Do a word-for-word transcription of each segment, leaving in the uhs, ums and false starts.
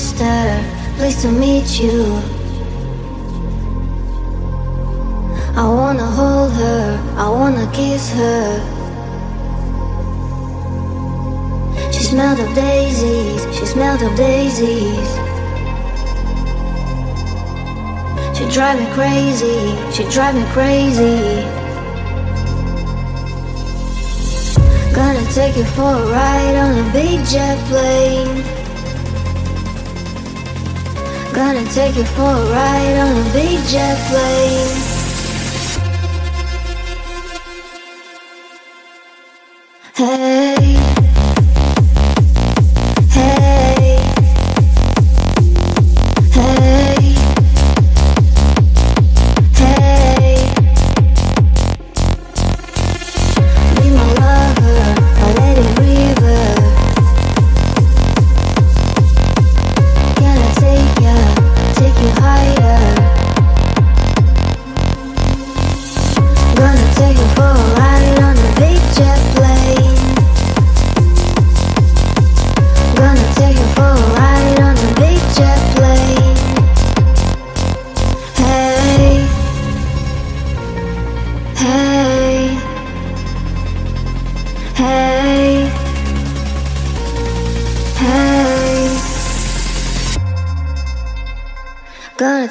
sister, pleased to meet you. I wanna hold her, I wanna kiss her. She smelled of daisies, she smelled of daisies. She drive me crazy, she drive me crazy. Gonna take you for a ride on a big jet plane. Gonna take you for a ride on a big jet plane. Hey, hey, hey, hey. Be my lover, my lady river. Can I take ya, take you higher? Gonna take you for a ride on a big jet plane.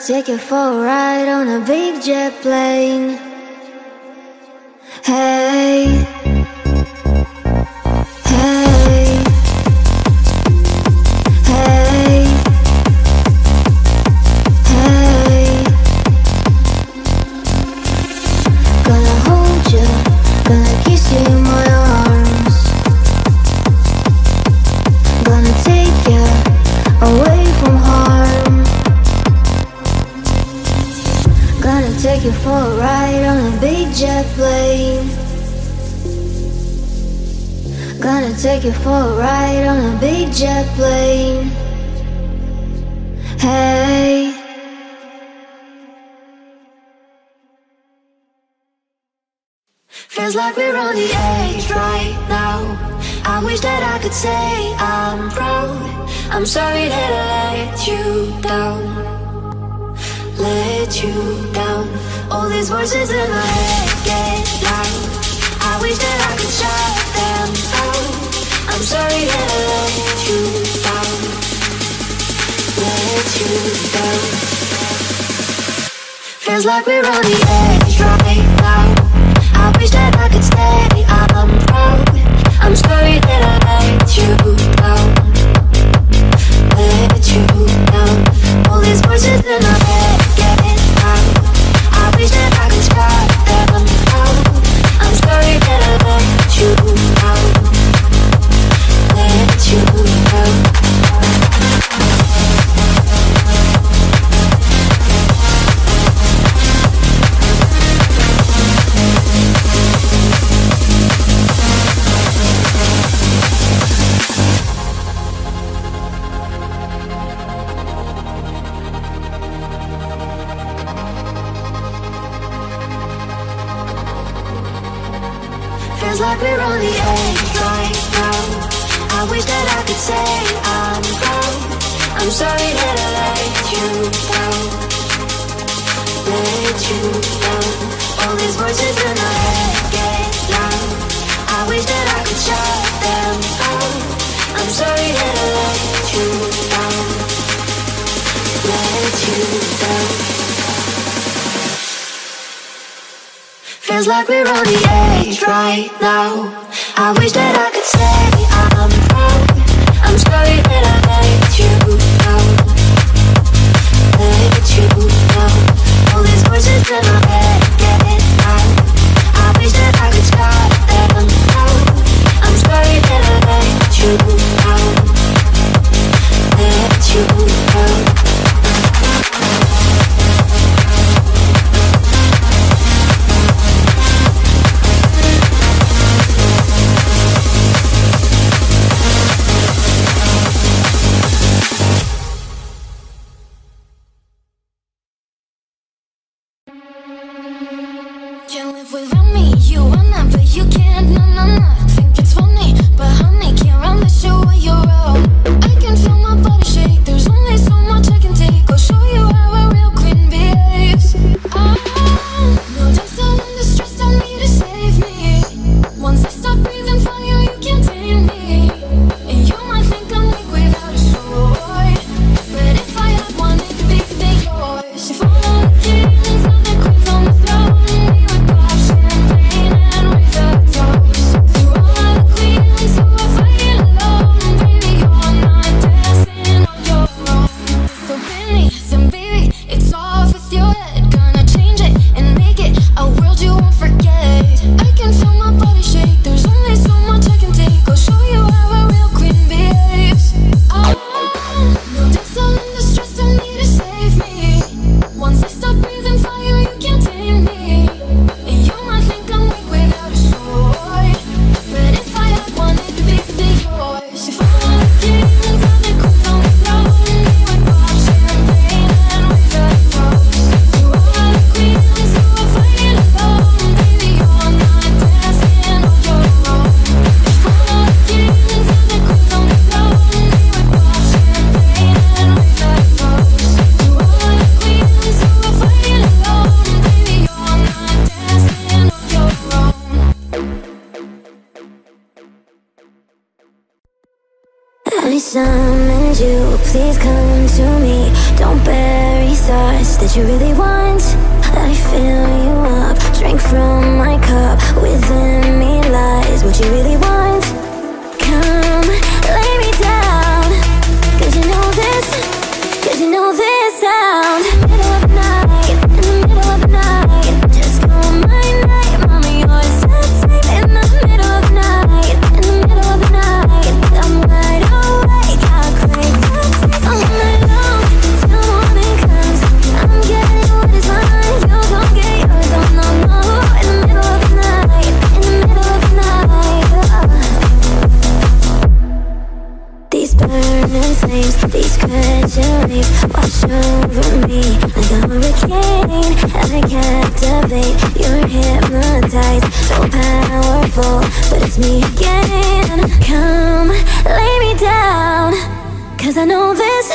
Take you for a ride on a big jet plane. Hey, hey, hey, hey. Gonna take you for a ride on a big jet plane. Hey. Take you for a ride on a big jet plane. Gonna take you for a ride on a big jet plane. Hey. Feels like we're on the edge right now. I wish that I could say I'm proud. I'm sorry that I let you down. Let you down. All these voices in my head get loud. I wish that I could shut them out. I'm sorry that I let you down. Let you down. Feels like we're on the edge right now. I wish that I could stay. I'm proud. I'm sorry that I let you down. Let you down. All these voices in my head. I wish that I could stop them out. I'm sorry that I let you out. Let you out. Feels like we're on the edge right now. I wish that I could say I'm proud. I'm sorry that I let you down. Let you down. All these voices in my head get loud. I wish that I could shut them out. I'm sorry that I let you down. Let you down. Feels like we're on the edge right now. I wish that I could say I'm proud. I'm sorry that I let you down. Let you down. All these voices in my head get loud. I wish that I could stop them out. I'm sorry that I let you down. Let you down. There's only and you, please come to me. Don't bury thoughts that you really want. I fill you up, drink from my cup. Within me lies what you really want. Come, lay me down, cause you know this, cause you know this sound. Middle of the night, in the middle of the night, just call my name, mama, you're so safe. In the middle of the night, in the middle of the night, I'm wide awake, I crave that taste. I'm alone, till morning comes, I'm getting what is mine, you gon' get yours, oh no, no. In the middle of the night, in the middle of the night, oh. These burning flames, these crushing waves, wash over me like a hurricane. I captivate, you're hypnotized, so powerful, but it's me again. Come, lay me down, cause I know this,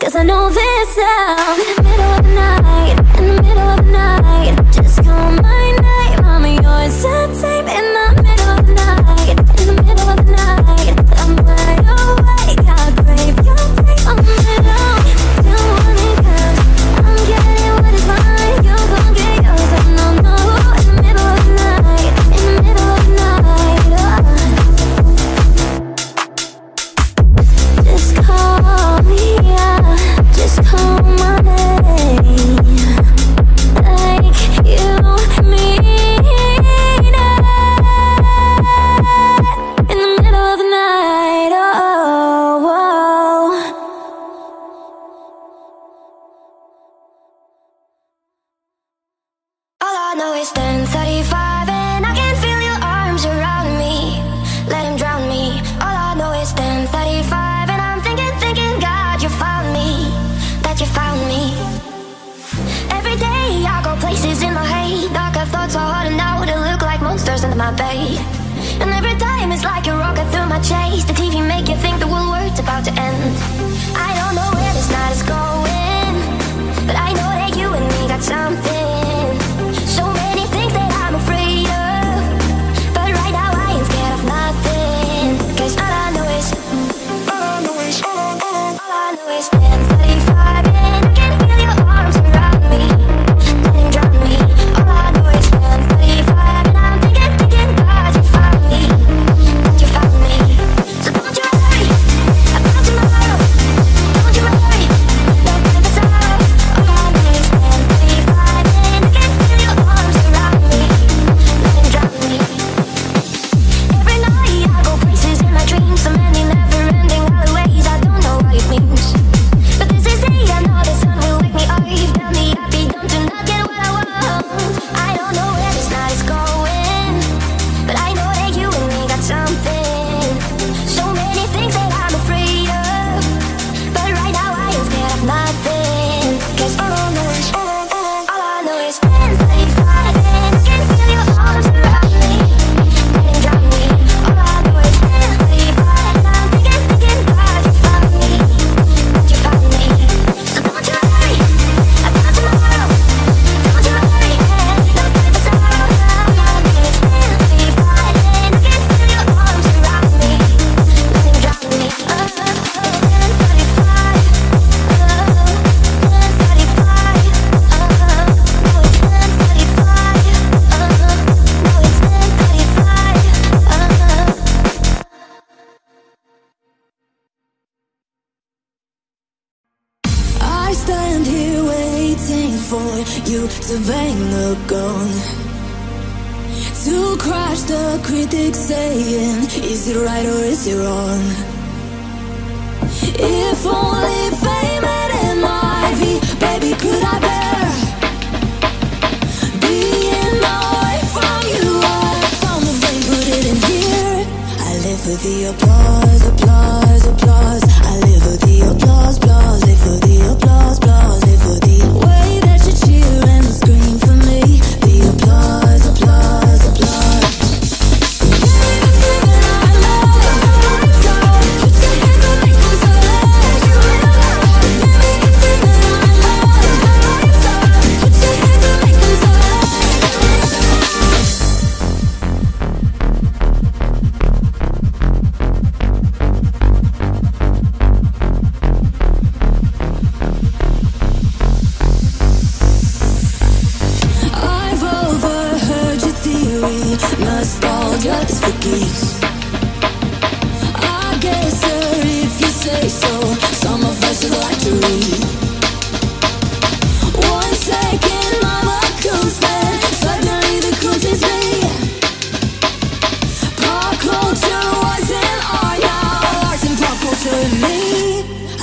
cause I know this sound. In the middle of the night, in the middle of the night, just call my name, mama, you're so safe. In the middle of the night, in the middle of the night, I'm wide awake, I crave your taste. I'm alone, till morning comes, I'm getting what is mine, you gon' get yours, I don't know. In the middle of the night, in the middle of the night, oh. Just call me out, just call my name, like you mean. My bed. And every time it's like a rocket through my chest. The T V make you think the world's about to end. I don't know where this night is going, but I know that you and me got something. So many things that I'm afraid of, but right now I ain't scared of nothing. Cause all I know is, all I know is, all I know is, all I know is ten thirty-five and I can feel your arms around me. Let him drown me. All I know is ten thirty-five.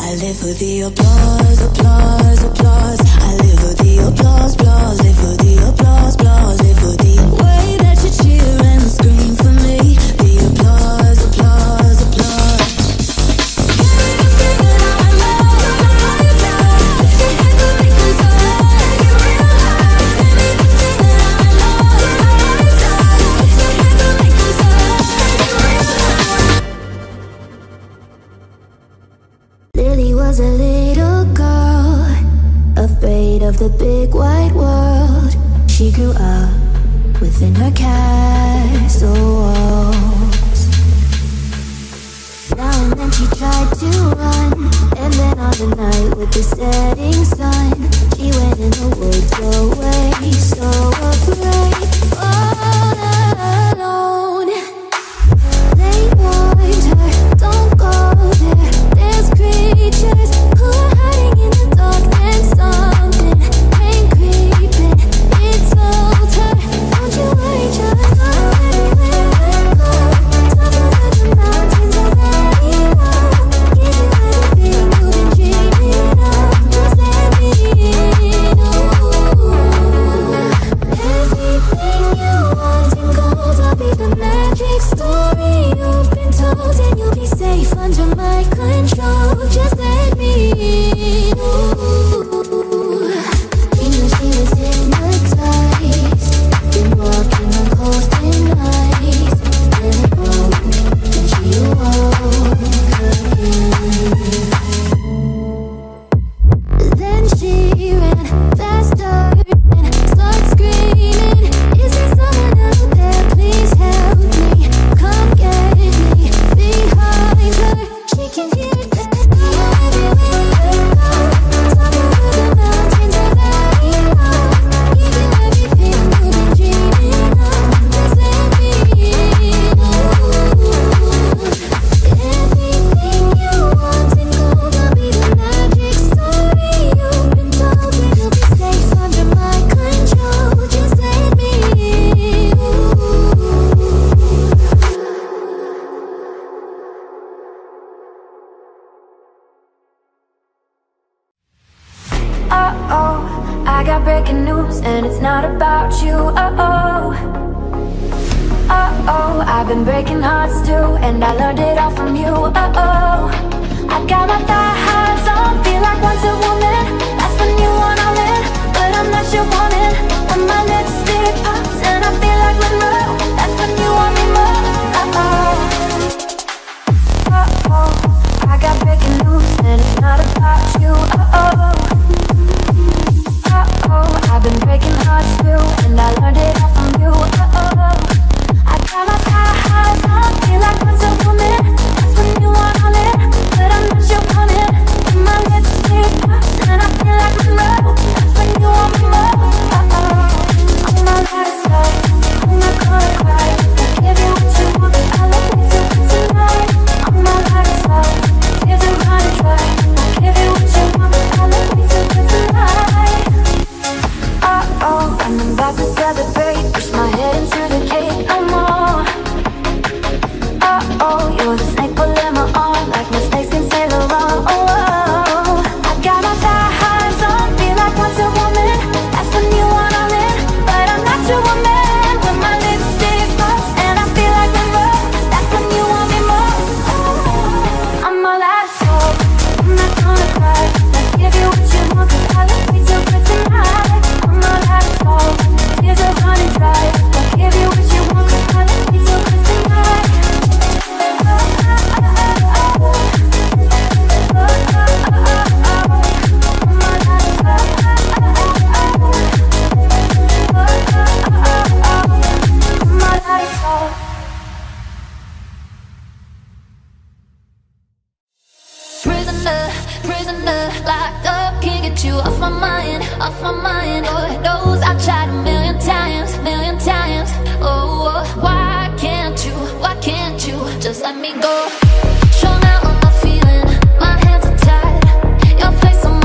I live for the applause, applause, applause. I live for the applause, applause. Live for the applause, applause. Live for the way that you cheer and scream for me. The applause, applause, applause. Give me the feeling I love, I love you down. Put your hands and make them sound. Give me the high. Give me the feeling I love, I love you down. Put your hands and make them sound. Give me the high. Lily was a little girl, afraid of the big wide world. She grew up within her castle walls. Now and then she tried to run, and then on the night with the setting sun, she went in the woods away, so afraid, all alone. They warned her, don't go there, there's creatures who are hiding in the dark. Just let me go. Strung out on my feeling, my hands are tied. Your place on my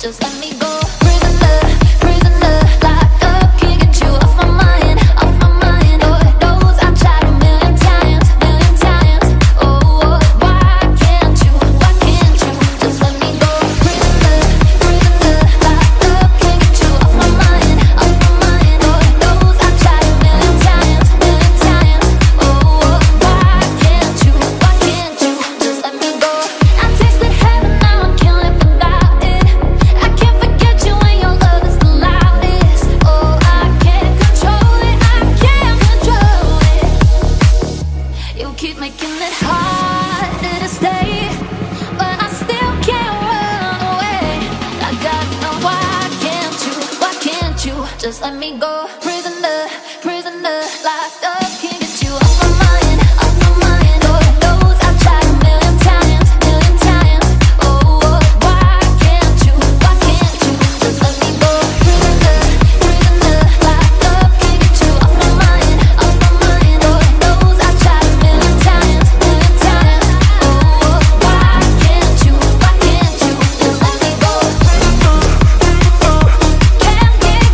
just let me go. Prisoner, prisoner, locked up, can't get you off my mind, off my mind. Oh, it knows I've tried a million times, million times. Oh, oh, why can't you, why can't you just let me go? Prisoner, prisoner, locked up, can't get you off my mind, off my mind. Oh, it knows I've tried a million times, million times. Oh, oh, why can't you, why can't you just let me go? I tasted heaven, now I'm killing for life. Keep making it harder to stay, but I still can't run away. I got no, why can't you, why can't you just let me go? Prisoner, prisoner, locked up, can't get you off my mind, off my mind. Lord knows I've tried a million times, million times. Oh, oh, why can't you, why can't you just let me go? Prisoner, prisoner, locked up, can't get you off my mind, off my mind. Lord knows I've tried a million times, million times. Oh, oh, why can't you, why can't you just let me go? Can't get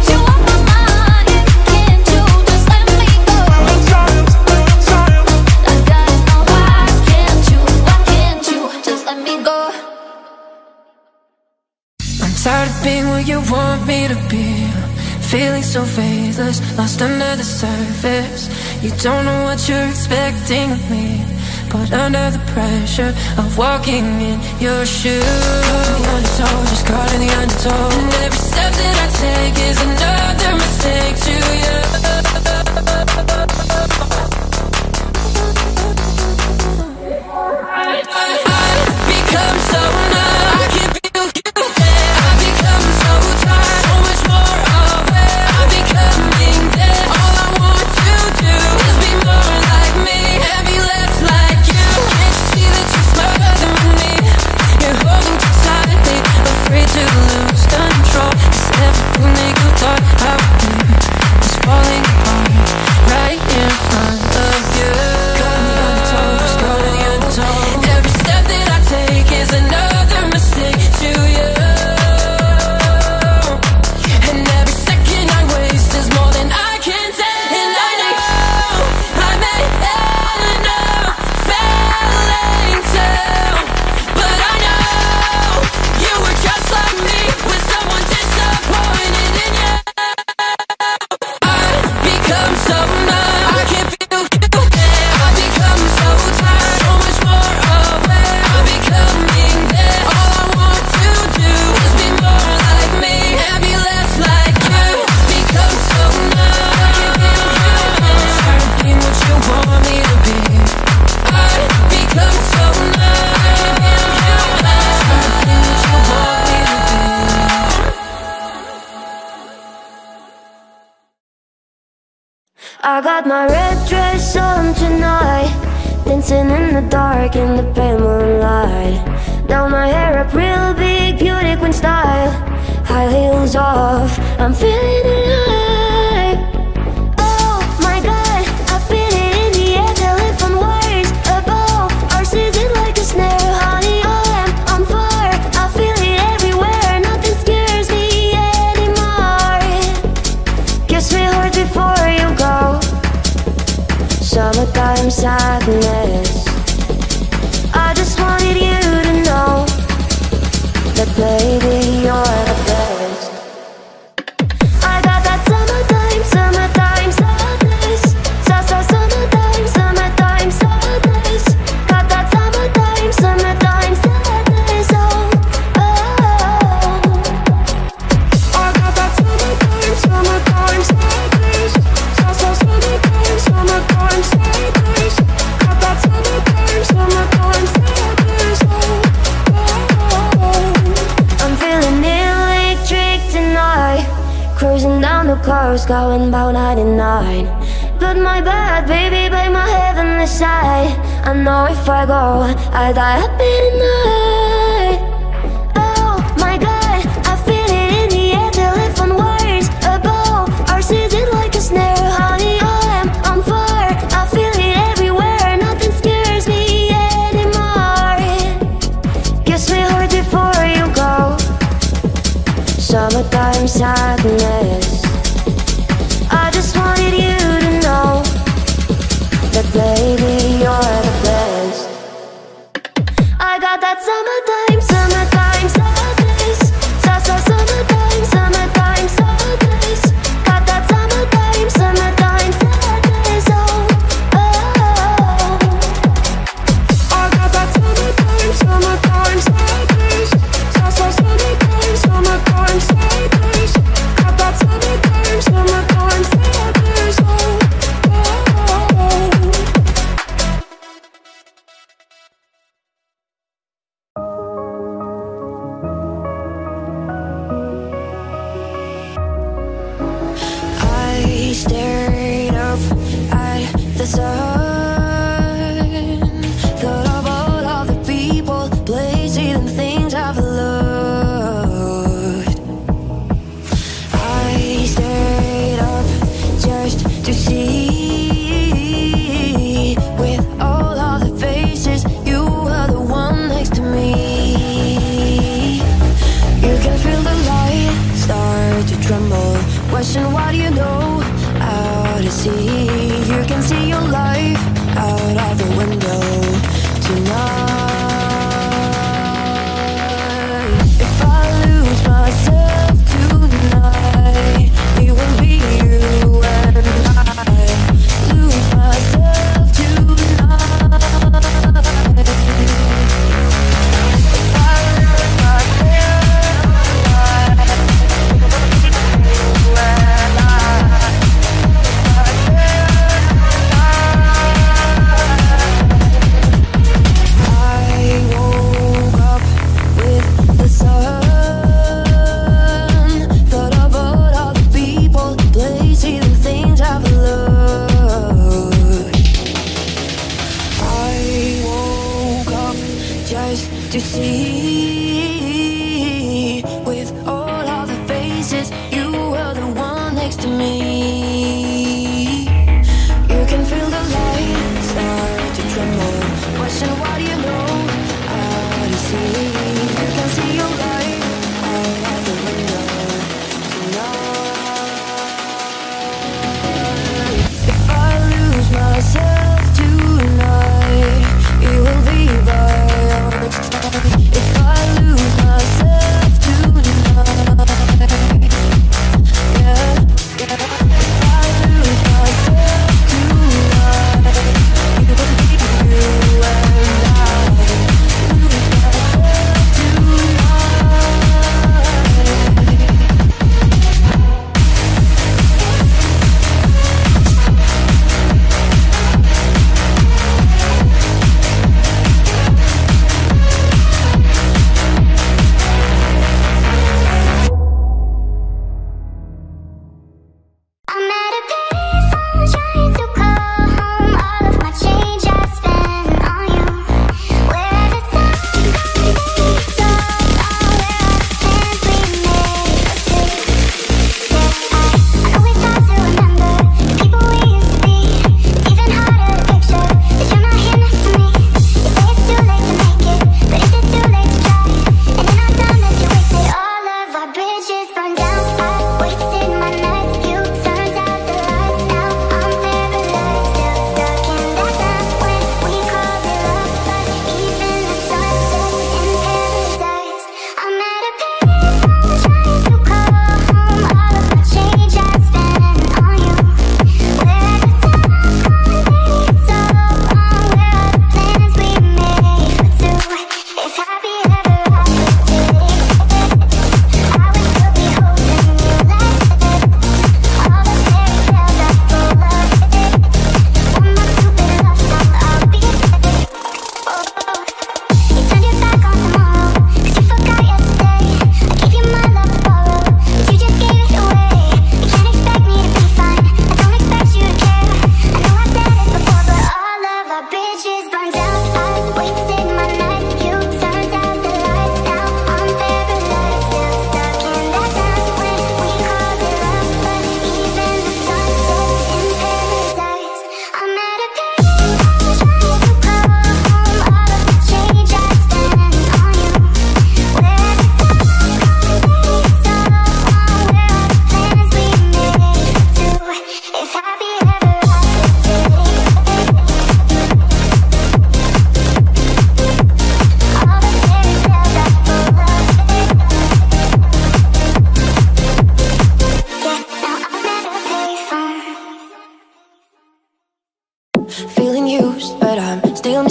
you off my mind, can't you just let me go? I gotta know why can't you, why can't you just let me go? I'm tired of being what you want me to be, feeling so faithless, lost under the surface. You don't know what you're expecting of me, but under the pressure of walking in your shoes, caught in the undertow, just caught in the undertow. And every step that I take is another mistake to you. I've become so numb, I can feel you there. I've become so tired, so much more aware. I'm becoming dead. All I want to do is be more like me and be less like you. Can't you see that you're smarter than me? You're holding too tightly, afraid to lose control. It's everything that you thought I would do is falling apart right in front of you. Caught in the undertow, just caught in the undertow. Every step that I take is another mistake to you. And every second I waste is more than I can take. And I know I may hell know failing too, but I know you were just like me with someone disappointed in you. I've become so numb, I can feel you there. I've become so tired, so much more aware. I'm becoming dead. All I want to do is be more like me and be less like you. Become so numb, I can feel you there. Tired of being what you want me to be. I've become so numb, I can feel you there. Tired of being what you want me to be. I got my red dress on tonight, dancing in the dark in the pale moonlight. Now my hair up real big, beauty queen style, high heels off, I'm feeling alive. Oh my god, I feel it in the air, telling from words above. Our season like a snare, honey, I'm on fire. I feel it everywhere, nothing scares me anymore. Kiss me hard before you go. Summertime sadness. I just wanted you to know that baby you're the best. I got that summertime, summertime sadness. So, so summertime, summertime sadness. Got that summertime, summertime sadness. Oh, oh, oh. I got that summertime, summertime sadness. So, so summertime, summertime sadness. Got that summertime, summertime sadness. Oh, oh, oh. I'm feeling electric tonight, cruising down the cars, going about ninety-nine. But my bad, baby, by my heavenly side, I know if I go, I'll die happy tonight. Oh my god, I feel it in the air, till it from words above. Our season like a snare, honey, I'm on fire. I feel it everywhere, nothing scares me anymore. Kiss me hard before you go. from sadness. I just wanted you to know that baby you're the best. I got that summertime, summertime, summer days. Sa-sa summertime, summertime, summer days. Got that summertime, summertime, summer days. Oh, oh, oh. I got that summertime, summertime, summer days. Sa-sa summertime, summertime, summer days. Got that summertime, summertime, summer days. Oh, what do you know? Out to sea, you can see your life.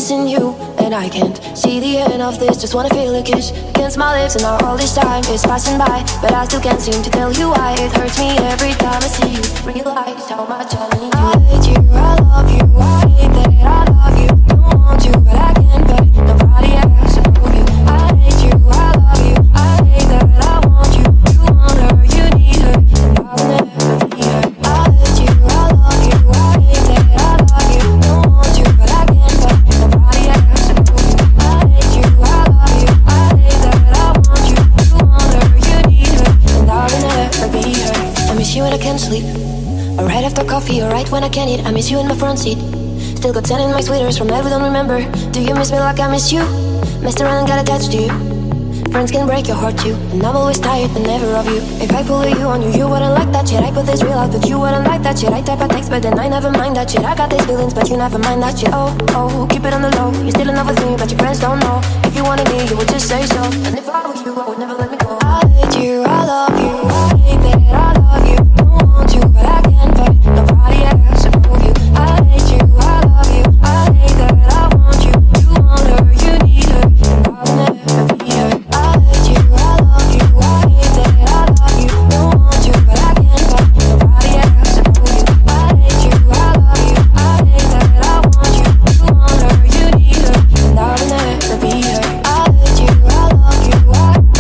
missing you, and I can't see the end of this. Just wanna feel a kiss against my lips, and now all this time is passing by, but I still can't seem to tell you why. It hurts me every time I see you, realize how much I need you. I hate you, I love you, I hate that I love you. Don't want you, but I can't bear nobody else above you. I hate you, I love you, I hate that I want you. You want her, you need her, and I'll never be her. I hate you, I love you, I hate that I love you. Don't want you, but I can't bear nobody else above you. I hate you, I love you, I hate that I want you. You want her, you need her, and I'll never be her. I miss you and I can't sleep, or right after coffee, or right when I can eat. I miss you in my front seat, still got ten in my sweaters from that we don't remember. Do you miss me like I miss you? Messed around and got attached to you. Friends can break your heart too, and I'm always tired but never of you. If I pull you on you, you wouldn't like that shit. I put this real out, but you wouldn't like that shit. I type a text, but then I never mind that shit. I got these feelings, but you never mind that shit. Oh, oh, keep it on the low. You're still in love with me, but your friends don't know. If you wanted me, you would just say so. And if I were you, I would never let me go. I hate you, I love you, I hate that I love you. Don't want you, but I can't fight nobody else above you. I hate you, I love you, I hate that I want you. You want her, you need her, and I'll never be her. I hate you, I love you, I hate that I love you. Don't want you, but I can't fight nobody else above you. I hate you, I love you, I hate that I want you. You want her, you need her, and I'll never be her. I hate you, I love you, I I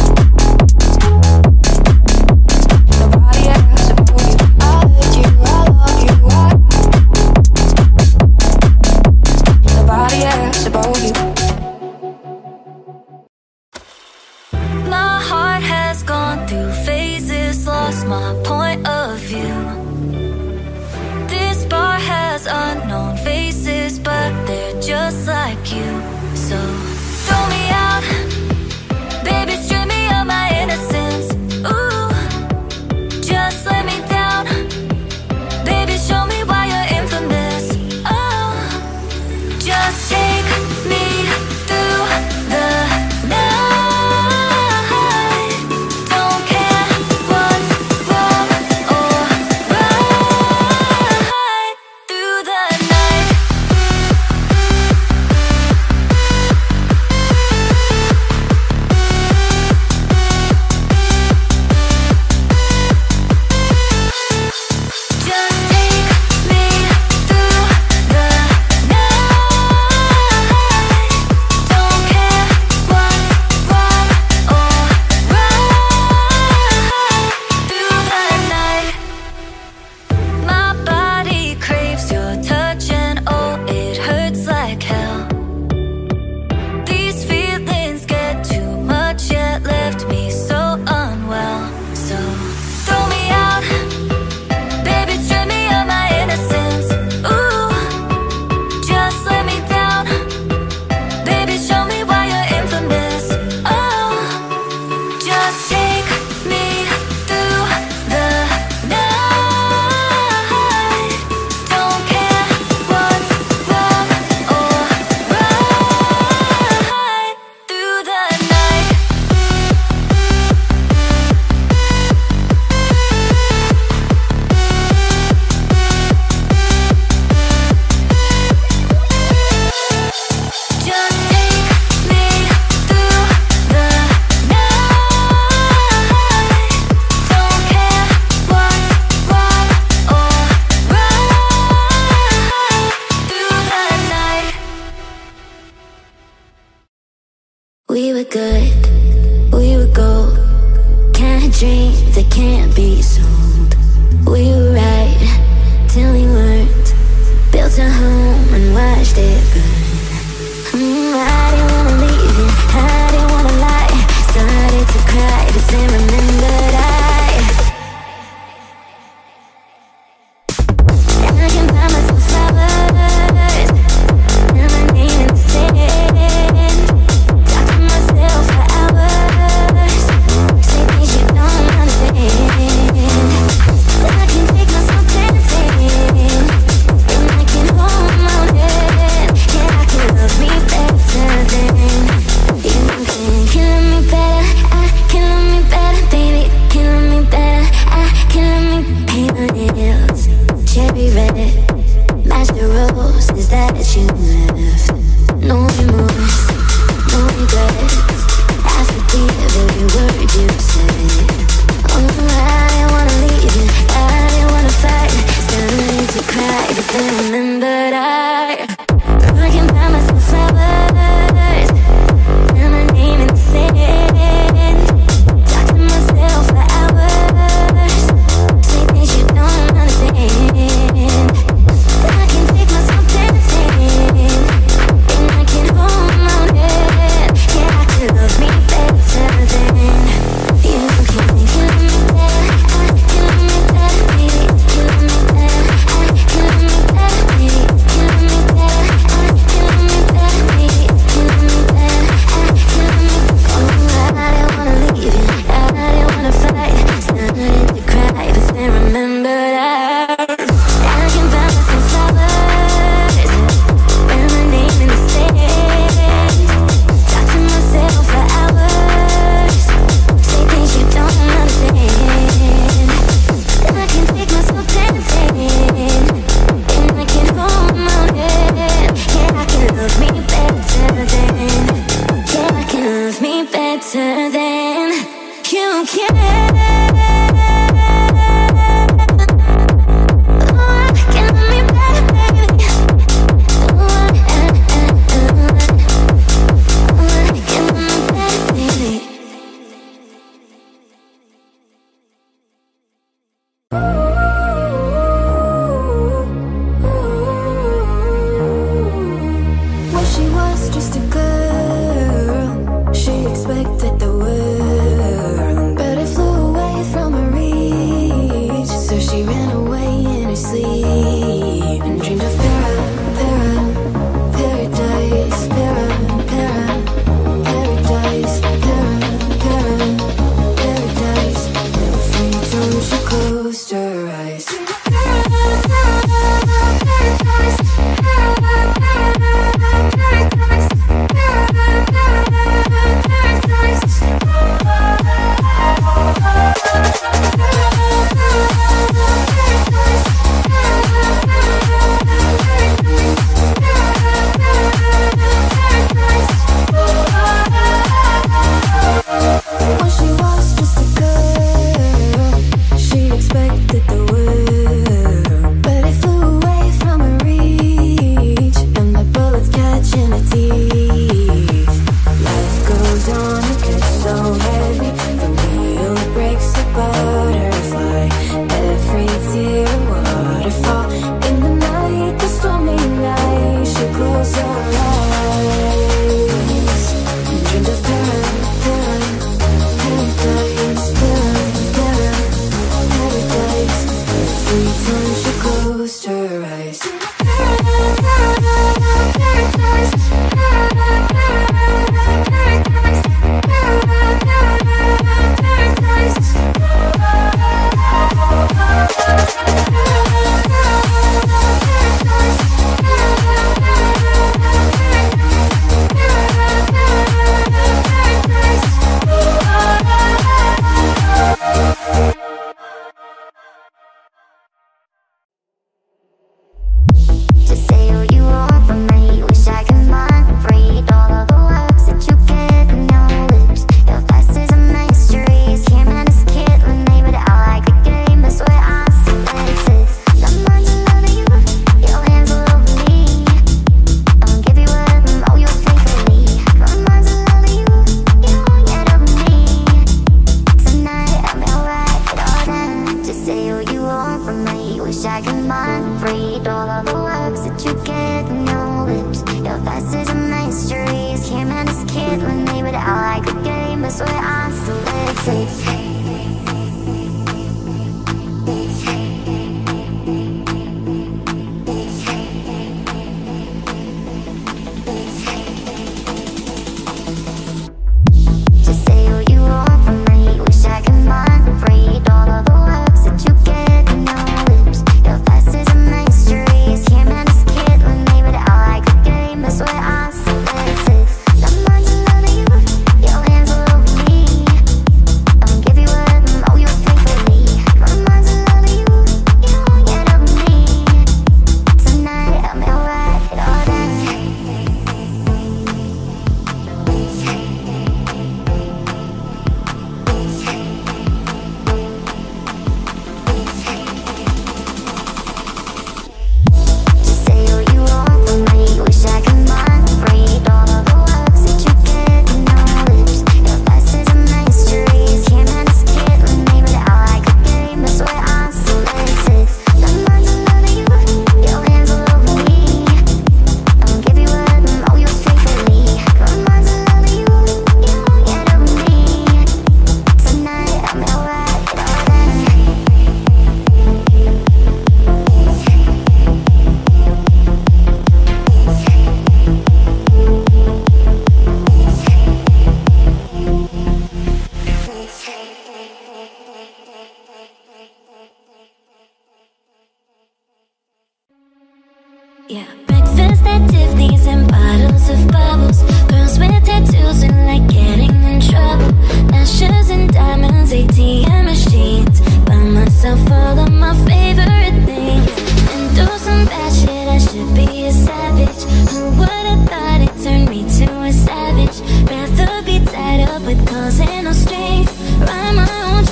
Cause ain't no strength, ride my own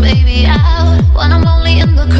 Baby out when I'm lonely in the